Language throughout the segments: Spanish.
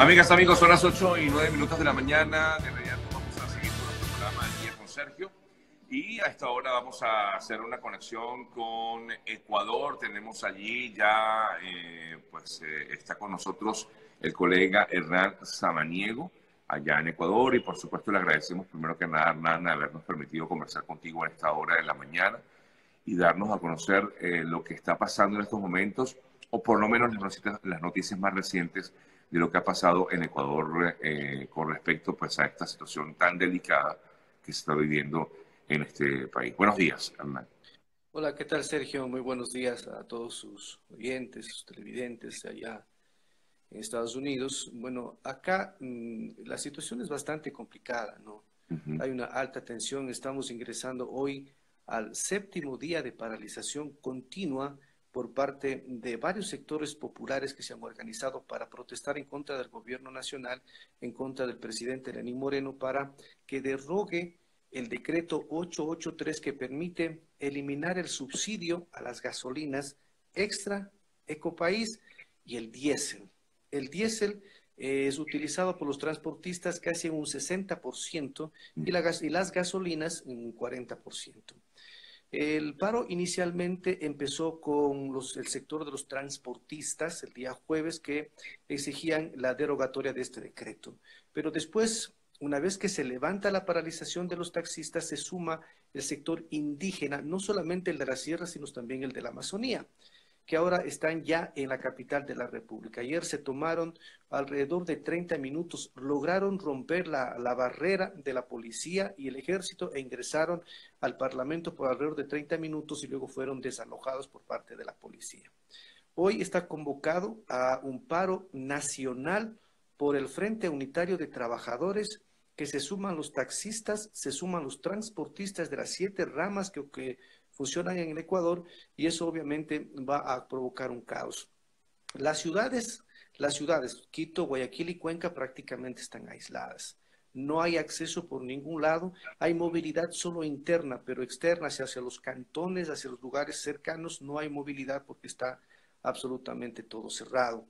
Amigas, amigos, son las 8:09 de la mañana. De inmediato vamos a seguir con nuestro programa del día con Sergio. Y a esta hora vamos a hacer una conexión con Ecuador. Tenemos allí ya, está con nosotros el colega Hernán Samaniego, allá en Ecuador. Y por supuesto le agradecemos primero que nada, Hernán, habernos permitido conversar contigo a esta hora de la mañana y darnos a conocer lo que está pasando en estos momentos, o por lo menos las noticias más recientes de lo que ha pasado en Ecuador con respecto a esta situación tan delicada que se está viviendo en este país. Buenos días, Hernán. Hola, ¿qué tal, Sergio? Muy buenos días a todos sus oyentes, sus televidentes allá en Estados Unidos. Bueno, acá la situación es bastante complicada, ¿no? Hay una alta tensión. Estamos ingresando hoy al 7º día de paralización continua por parte de varios sectores populares que se han organizado para protestar en contra del gobierno nacional, en contra del presidente Lenín Moreno, para que derrogue el decreto 883 que permite eliminar el subsidio a las gasolinas extra, Ecopaís y el diésel. El diésel es utilizado por los transportistas casi en un 60% y las gasolinas en un 40%. El paro inicialmente empezó con el sector de los transportistas el día jueves, que exigían la derogatoria de este decreto. Pero después, una vez que se levanta la paralización de los taxistas, se suma el sector indígena, no solamente el de la sierra, sino también el de la Amazonía, que ahora están ya en la capital de la República. Ayer se tomaron alrededor de 30 minutos, lograron romper la barrera de la policía y el ejército e ingresaron al Parlamento por alrededor de 30 minutos y luego fueron desalojados por parte de la policía. Hoy está convocado a un paro nacional por el Frente Unitario de Trabajadores, que se suman los taxistas, se suman los transportistas de las 7 ramas que funcionan en el Ecuador, y eso obviamente va a provocar un caos. Las ciudades, Quito, Guayaquil y Cuenca prácticamente están aisladas. No hay acceso por ningún lado, hay movilidad solo interna, pero externa hacia los cantones, hacia los lugares cercanos, no hay movilidad porque está absolutamente todo cerrado.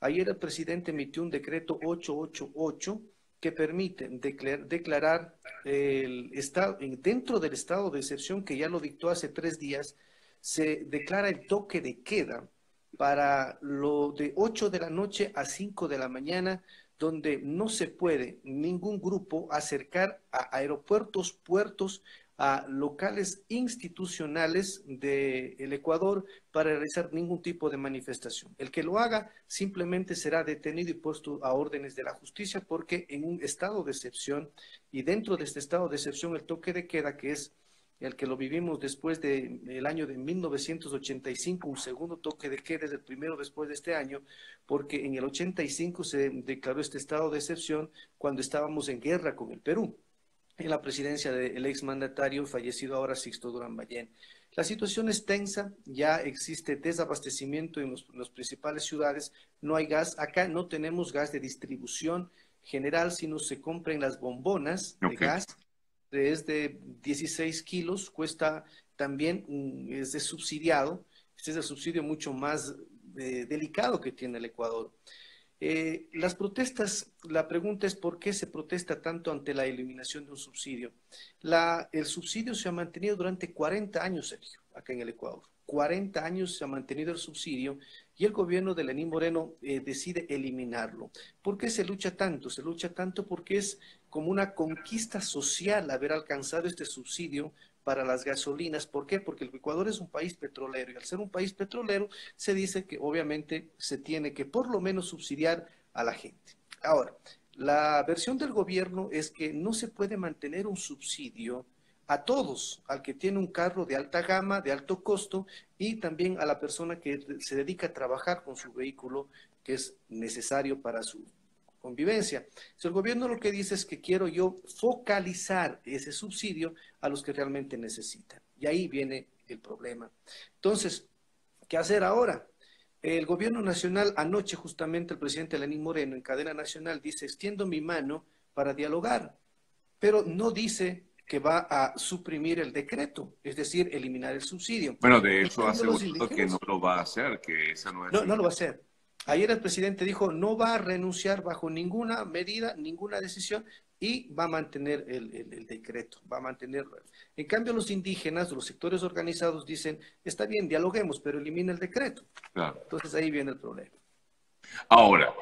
Ayer el presidente emitió un decreto 888, que permite declarar el estado, dentro del estado de excepción que ya lo dictó hace 3 días, se declara el toque de queda para lo de 8 de la noche a 5 de la mañana, donde no se puede ningún grupo acercar a aeropuertos, puertos, a locales institucionales del Ecuador para realizar ningún tipo de manifestación. El que lo haga simplemente será detenido y puesto a órdenes de la justicia, porque en un estado de excepción, y dentro de este estado de excepción el toque de queda, que es el que lo vivimos después del año de 1985, un segundo toque de queda, es el primero después de este año, porque en el 85 se declaró este estado de excepción cuando estábamos en guerra con el Perú, en la presidencia del exmandatario fallecido ahora Sixto Durán Ballén. La situación es tensa, ya existe desabastecimiento en las principales ciudades, no hay gas, acá no tenemos gas de distribución general, sino se compran las bombonas de gas, es de 16 kilos, cuesta también, es de subsidiado, este es el subsidio mucho más delicado que tiene el Ecuador. Las protestas, la pregunta es ¿por qué se protesta tanto ante la eliminación de un subsidio? El subsidio se ha mantenido durante 40 años, Sergio, acá en el Ecuador. 40 años se ha mantenido el subsidio y el gobierno de Lenín Moreno decide eliminarlo. ¿Por qué se lucha tanto? Se lucha tanto porque es como una conquista social haber alcanzado este subsidio para las gasolinas. ¿Por qué? Porque el Ecuador es un país petrolero y al ser un país petrolero se dice que obviamente se tiene que por lo menos subsidiar a la gente. Ahora, la versión del gobierno es que no se puede mantener un subsidio a todos, al que tiene un carro de alta gama, de alto costo, y también a la persona que se dedica a trabajar con su vehículo, que es necesario para su convivencia. Si el gobierno lo que dice es que quiero yo focalizar ese subsidio a los que realmente necesitan. Y ahí viene el problema. Entonces, ¿qué hacer ahora? El gobierno nacional, anoche justamente el presidente Lenín Moreno en cadena nacional dice, extiendo mi mano para dialogar, pero no dice que va a suprimir el decreto, es decir, eliminar el subsidio. Bueno, de hecho aseguró que no lo va a hacer, que esa no es... No, no lo va a hacer. Ayer el presidente dijo no va a renunciar bajo ninguna medida, ninguna decisión, y va a mantener el decreto, va a mantenerlo. En cambio, los indígenas, los sectores organizados dicen, está bien, dialoguemos, pero elimina el decreto. Claro. Entonces ahí viene el problema. Ahora,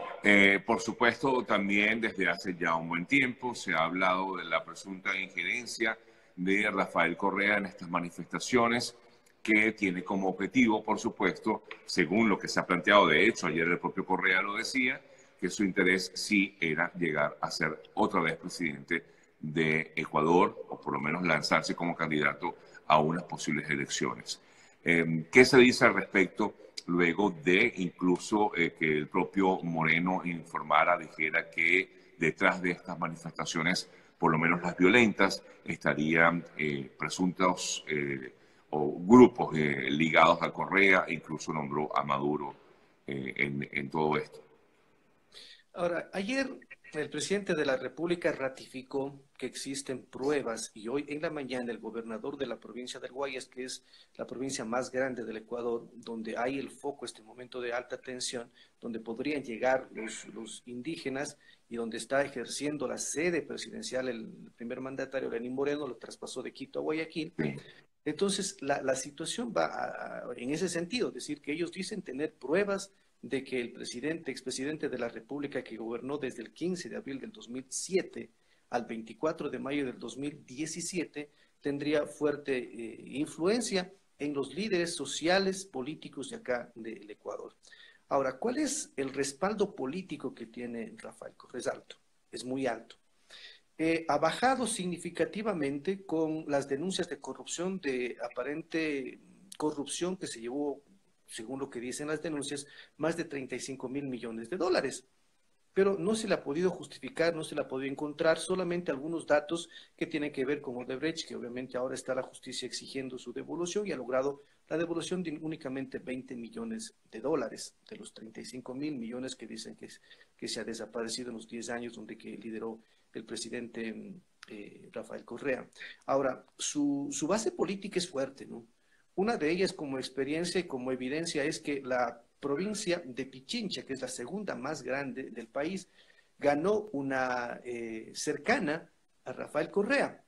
por supuesto, también desde hace ya un buen tiempo se ha hablado de la presunta injerencia de Rafael Correa en estas manifestaciones, que tiene como objetivo, por supuesto, según lo que se ha planteado, de hecho, ayer el propio Correa lo decía, que su interés sí era llegar a ser otra vez presidente de Ecuador, o por lo menos lanzarse como candidato a unas posibles elecciones. ¿Qué se dice al respecto luego de incluso que el propio Moreno informara, dijera que detrás de estas manifestaciones, por lo menos las violentas, estarían presuntos o grupos ligados a Correa, incluso nombró a Maduro en todo esto? Ahora, ayer el presidente de la República ratificó que existen pruebas y hoy en la mañana el gobernador de la provincia del Guayas, que es la provincia más grande del Ecuador, donde hay el foco, este momento de alta tensión, donde podrían llegar los indígenas y donde está ejerciendo la sede presidencial el primer mandatario, Lenín Moreno, lo traspasó de Quito a Guayaquil. Entonces, la situación va en ese sentido, es decir, que ellos dicen tener pruebas de que el presidente, expresidente de la República, que gobernó desde el 15 de abril del 2007 al 24 de mayo del 2017, tendría fuerte influencia en los líderes sociales, políticos de acá del Ecuador. Ahora, ¿cuál es el respaldo político que tiene Rafael Correa? Es alto, es muy alto. Ha bajado significativamente con las denuncias de corrupción, de aparente corrupción que se llevó, según lo que dicen las denuncias, más de 35.000 millones de dólares. Pero no se le ha podido justificar, no se le ha podido encontrar, solamente algunos datos que tienen que ver con Odebrecht, que obviamente ahora está la justicia exigiendo su devolución y ha logrado la devolución de únicamente 20 millones de dólares, de los 35.000 millones que dicen que se ha desaparecido en los 10 años donde que lideró el presidente Rafael Correa. Ahora, su base política es fuerte, ¿no? Una de ellas como experiencia y como evidencia es que la provincia de Pichincha, que es la segunda más grande del país, ganó una cercana a Rafael Correa.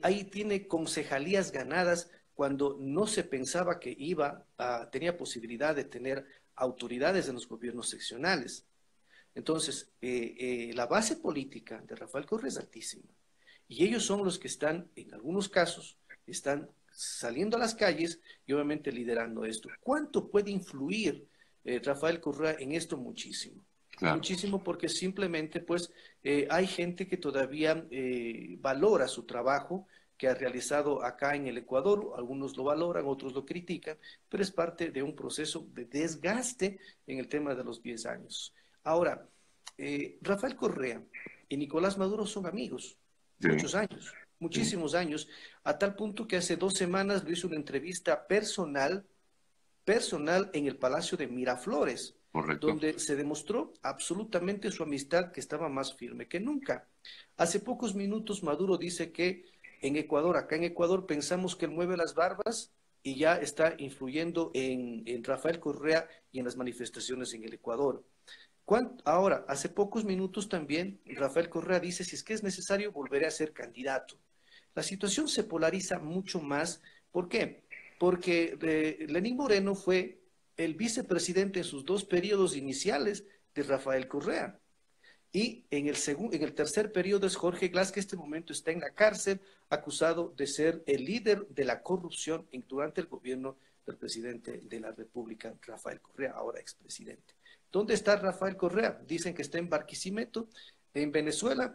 Ahí tiene concejalías ganadas cuando no se pensaba que tenía posibilidad de tener autoridades en los gobiernos seccionales. Entonces, la base política de Rafael Correa es altísima. Y ellos son los que están, en algunos casos, están saliendo a las calles y obviamente liderando esto. ¿Cuánto puede influir Rafael Correa en esto? Muchísimo. Claro. Muchísimo, porque simplemente pues hay gente que todavía valora su trabajo que ha realizado acá en el Ecuador. Algunos lo valoran, otros lo critican, pero es parte de un proceso de desgaste en el tema de los 10 años. Ahora, Rafael Correa y Nicolás Maduro son amigos, sí, muchos años. Muchísimos años, a tal punto que hace 2 semanas le hizo una entrevista personal en el Palacio de Miraflores. Correcto. Donde se demostró absolutamente su amistad, que estaba más firme que nunca. Hace pocos minutos Maduro dice que en Ecuador, acá en Ecuador, pensamos que él mueve las barbas y ya está influyendo en Rafael Correa y en las manifestaciones en el Ecuador. Ahora, hace pocos minutos también Rafael Correa dice, si es que es necesario, volveré a ser candidato. La situación se polariza mucho más. ¿Por qué? Porque Lenín Moreno fue el vicepresidente en sus 2 periodos iniciales de Rafael Correa. Y en el tercer periodo es Jorge Glas, que en este momento está en la cárcel, acusado de ser el líder de la corrupción durante el gobierno del presidente de la República, Rafael Correa, ahora expresidente. ¿Dónde está Rafael Correa? Dicen que está en Barquisimeto, en Venezuela.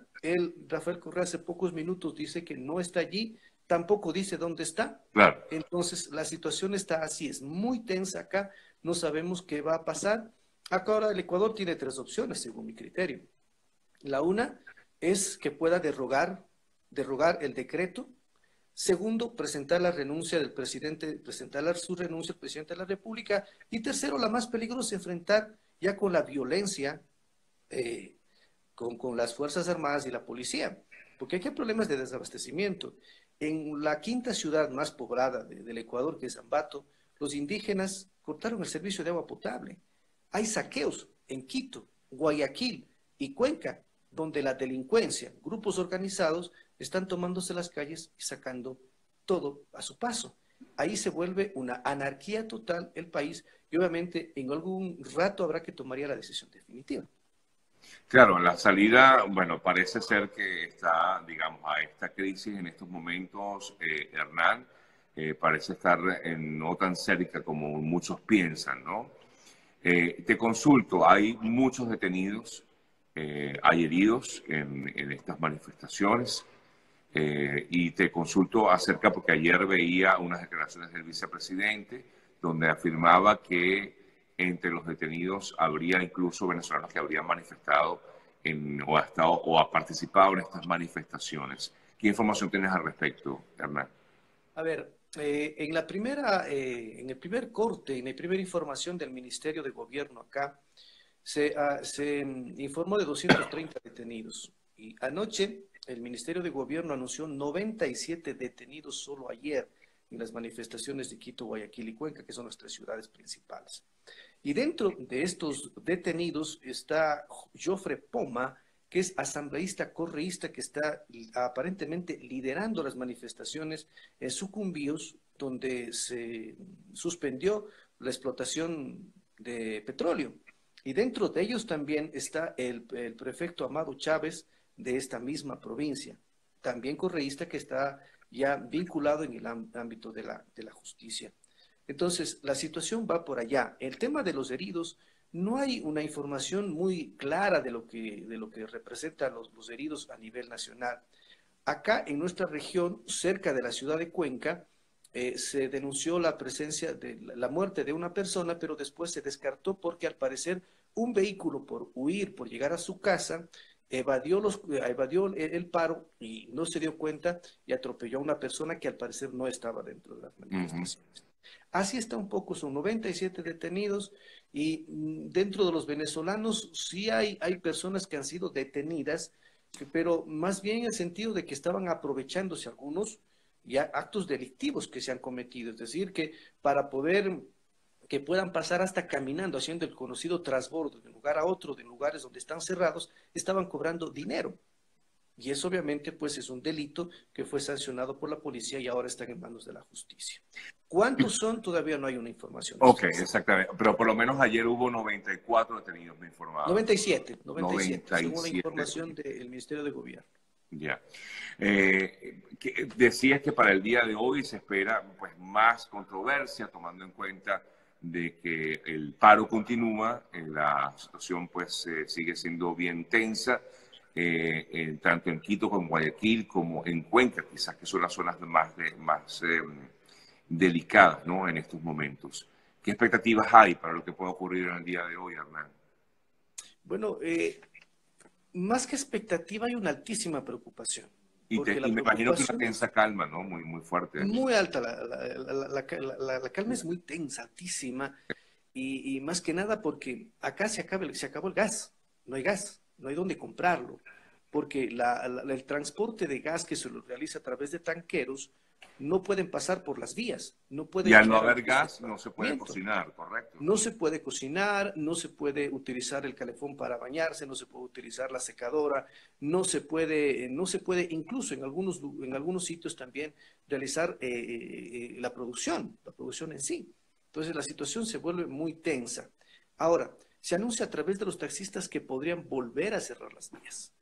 Rafael Correa hace pocos minutos dice que no está allí, tampoco dice dónde está. Claro. Entonces la situación está así, es muy tensa acá, no sabemos qué va a pasar. Acá ahora el Ecuador tiene 3 opciones, según mi criterio. La una es que pueda derrogar el decreto. Segundo, presentar la renuncia del presidente, presentar su renuncia al presidente de la República. Y tercero, la más peligrosa, enfrentar ya con la violencia, con las Fuerzas Armadas y la policía, porque aquí hay problemas de desabastecimiento. En la 5ª ciudad más poblada del Ecuador, que es Ambato, los indígenas cortaron el servicio de agua potable. Hay saqueos en Quito, Guayaquil y Cuenca, donde la delincuencia, grupos organizados, están tomándose las calles y sacando todo a su paso. Ahí se vuelve una anarquía total el país y obviamente en algún rato habrá que tomar ya la decisión definitiva. Claro, la salida, bueno, parece ser que está, digamos, a esta crisis en estos momentos, Hernán, parece estar no tan cerca como muchos piensan, ¿no? Te consulto, hay muchos detenidos, hay heridos en estas manifestaciones, y te consulto acerca, porque ayer veía unas declaraciones del vicepresidente donde afirmaba que entre los detenidos habría incluso venezolanos que habrían manifestado o participado en estas manifestaciones. ¿Qué información tienes al respecto, Hernán? A ver, en la primera información del Ministerio de Gobierno acá, se informó de 230 detenidos. Y anoche el Ministerio de Gobierno anunció 97 detenidos solo ayer en las manifestaciones de Quito, Guayaquil y Cuenca, que son las tres ciudades principales. Y dentro de estos detenidos está Joffre Poma, que es asambleísta correísta que está aparentemente liderando las manifestaciones en Sucumbíos, donde se suspendió la explotación de petróleo. Y dentro de ellos también está el prefecto Amado Chávez de esta misma provincia, también correísta que está ya vinculado en el ámbito de la justicia. Entonces, la situación va por allá. El tema de los heridos, no hay una información muy clara de lo que representan los heridos a nivel nacional. Acá, en nuestra región, cerca de la ciudad de Cuenca, se denunció la presencia de la muerte de una persona, pero después se descartó porque, al parecer, un vehículo por huir, por llegar a su casa, evadió el paro y no se dio cuenta y atropelló a una persona que al parecer no estaba dentro de las manifestaciones. Así está un poco, son 97 detenidos y dentro de los venezolanos sí hay personas que han sido detenidas, pero más bien en el sentido de que estaban aprovechándose algunos ya actos delictivos que se han cometido, es decir, que para poder que puedan pasar hasta caminando, haciendo el conocido transbordo de un lugar a otro, de lugares donde están cerrados, estaban cobrando dinero. Y eso obviamente pues es un delito que fue sancionado por la policía y ahora están en manos de la justicia. ¿Cuántos son? Todavía no hay una información. Ok, exactamente. Pero por lo menos ayer hubo 94 detenidos, me informaba. 97, según la información del Ministerio de Gobierno. Ya. Decías que para el día de hoy se espera pues más controversia, tomando en cuenta de que el paro continúa, la situación pues sigue siendo bien tensa, tanto en Quito como en Guayaquil como en Cuenca, quizás que son las zonas más delicadas, ¿no?, en estos momentos. ¿Qué expectativas hay para lo que pueda ocurrir en el día de hoy, Hernán? Bueno, más que expectativa hay una altísima preocupación. Y me imagino que una tensa calma, ¿no? Muy, muy fuerte. Muy alta, la calma es muy tensa, altísima, y más que nada porque acá se acabó el gas, no hay dónde comprarlo, porque el transporte de gas que se lo realiza a través de tanqueros no pueden pasar por las vías, no pueden. Y al no haber gas no se puede cocinar, correcto. No se puede cocinar, no se puede utilizar el calefón para bañarse, no se puede utilizar la secadora, no se puede incluso en algunos sitios también realizar la producción en sí. Entonces la situación se vuelve muy tensa. Ahora, se anuncia a través de los taxistas que podrían volver a cerrar las vías.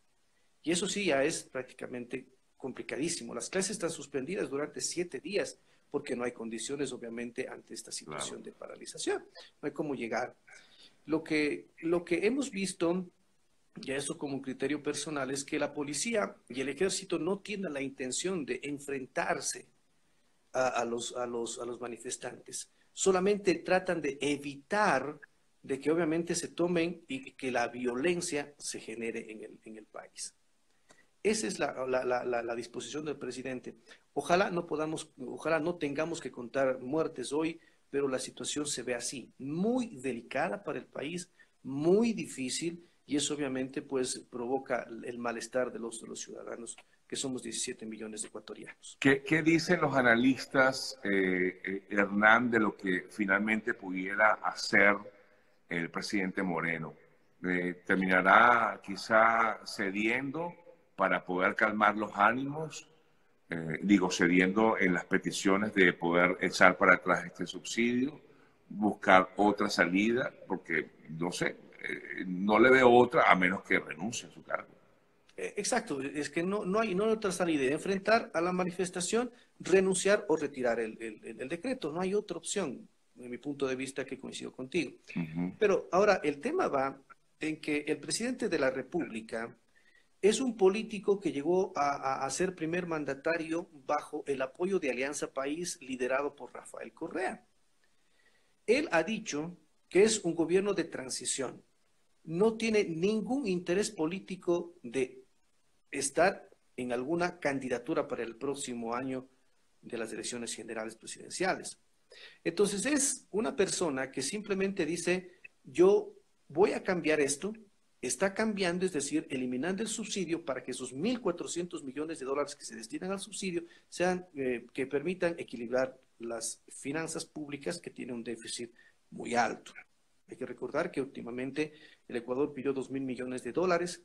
Y eso sí ya es prácticamente complicadísimo. Las clases están suspendidas durante 7 días porque no hay condiciones, obviamente, ante esta situación de paralización. No hay cómo llegar. Lo que hemos visto, y eso como criterio personal, es que la policía y el ejército no tienen la intención de enfrentarse a los manifestantes. Solamente tratan de evitar de que obviamente se tomen y que la violencia se genere en el país. Esa es la disposición del presidente. Ojalá no tengamos que contar muertes hoy, pero la situación se ve así, muy delicada para el país, muy difícil, y eso obviamente pues provoca el malestar de los ciudadanos, que somos 17 millones de ecuatorianos. ¿Qué dicen los analistas, Hernán, de lo que finalmente pudiera hacer el presidente Moreno. Terminará quizá cediendo para poder calmar los ánimos, cediendo en las peticiones de poder echar para atrás este subsidio, buscar otra salida, porque no sé, no le veo otra a menos que renuncie a su cargo. Exacto, es que no hay otra salida, enfrentar a la manifestación, renunciar o retirar el decreto, no hay otra opción, en mi punto de vista, que coincido contigo. Pero ahora el tema va en que el presidente de la República es un político que llegó a ser primer mandatario bajo el apoyo de Alianza País liderado por Rafael Correa. Él ha dicho que es un gobierno de transición. No tiene ningún interés político de estar en alguna candidatura para el próximo año de las elecciones generales presidenciales. Entonces es una persona que simplemente dice, yo voy a cambiar esto, está cambiando, es decir, eliminando el subsidio para que esos $1.400 millones que se destinan al subsidio sean, que permitan equilibrar las finanzas públicas que tienen un déficit muy alto. Hay que recordar que últimamente el Ecuador pidió $2.000 millones,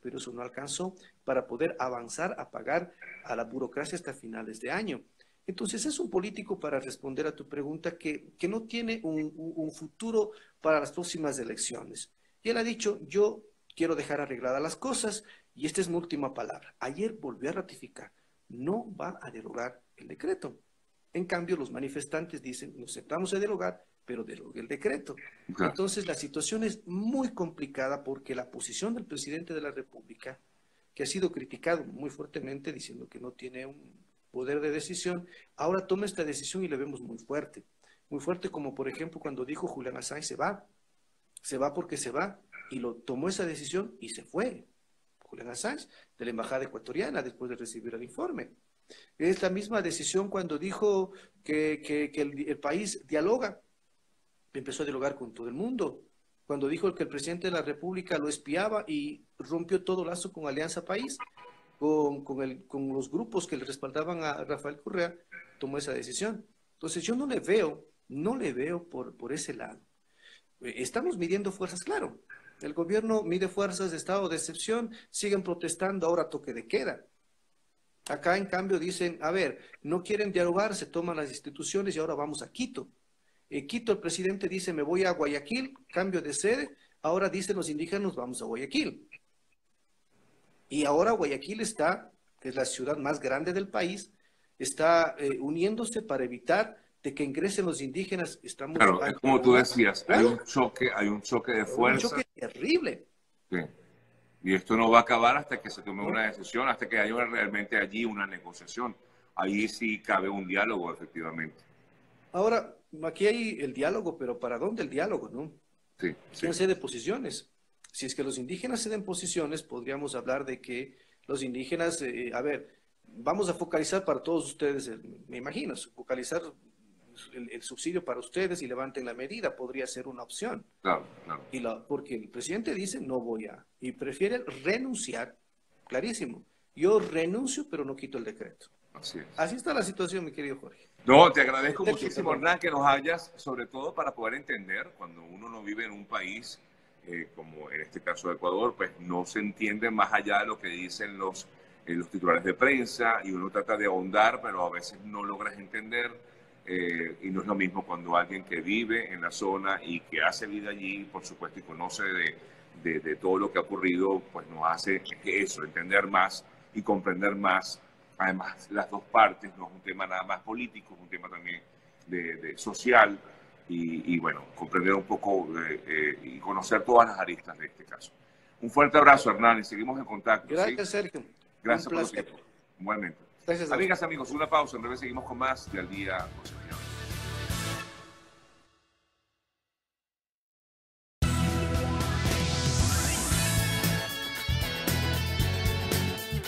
pero eso no alcanzó para poder avanzar a pagar a la burocracia hasta finales de año. Entonces es un político, para responder a tu pregunta, que no tiene un futuro para las próximas elecciones. Y él ha dicho, yo quiero dejar arregladas las cosas y esta es mi última palabra. Ayer volvió a ratificar, no va a derogar el decreto. En cambio, los manifestantes dicen, nos sentamos a derogar, pero derogue el decreto. Claro. Entonces la situación es muy complicada porque la posición del presidente de la República, que ha sido criticado muy fuertemente diciendo que no tiene un poder de decisión, ahora toma esta decisión y la vemos muy fuerte como por ejemplo cuando dijo Julián Assange se va porque se va, y lo tomó esa decisión y se fue, Julián Assange, de la embajada ecuatoriana después de recibir el informe. Es la misma decisión cuando dijo que el país dialoga, empezó a dialogar con todo el mundo, cuando dijo que el presidente de la República lo espiaba y rompió todo lazo con Alianza País, con los grupos que le respaldaban a Rafael Correa, tomó esa decisión. Entonces yo no le veo por ese lado. Estamos midiendo fuerzas, claro. El gobierno mide fuerzas de estado de excepción, siguen protestando, ahora toque de queda. Acá en cambio dicen, a ver, no quieren dialogar, se toman las instituciones y ahora vamos a Quito. En Quito el presidente dice, me voy a Guayaquil, cambio de sede, ahora dicen los indígenas, vamos a Guayaquil. Y ahora Guayaquil está, que es la ciudad más grande del país, está uniéndose para evitar de que ingresen los indígenas. Estamos claro, es como tú decías, hay un choque de fuerzas. Un choque terrible. Sí. Y esto no va a acabar hasta que se tome una decisión, hasta que haya realmente allí una negociación. Ahí sí cabe un diálogo, efectivamente. Ahora, aquí hay el diálogo, pero ¿para dónde el diálogo, no? Sí. ¿Quién cede posiciones? Si es que los indígenas ceden posiciones, podríamos hablar de que los indígenas, vamos a focalizar para todos ustedes, me imagino, focalizar el subsidio para ustedes y levanten la medida, podría ser una opción. Claro, claro. Porque el presidente dice, no voy a, y prefiere renunciar, clarísimo. Yo renuncio, pero no quito el decreto. Así es. Así está la situación, mi querido Jorge. No, te agradezco muchísimo, Hernán, que nos hayas, sobre todo para poder entender, cuando uno no vive en un país... como en este caso de Ecuador, pues no se entiende más allá de lo que dicen los titulares de prensa y uno trata de ahondar, pero a veces no logras entender y no es lo mismo cuando alguien que vive en la zona y que hace vida allí, por supuesto, y conoce de todo lo que ha ocurrido, pues nos hace eso, entender más y comprender más. Además, las dos partes, no es un tema nada más político, es un tema también de social. Y bueno, comprender un poco y conocer todas las aristas de este caso. Un fuerte abrazo, Hernán, y seguimos en contacto. Gracias, ¿sí? Sergio. Gracias por tu tiempo. Igualmente. Gracias, amigos, amigos, una pausa. En breve seguimos con más de Al Día con Sergio.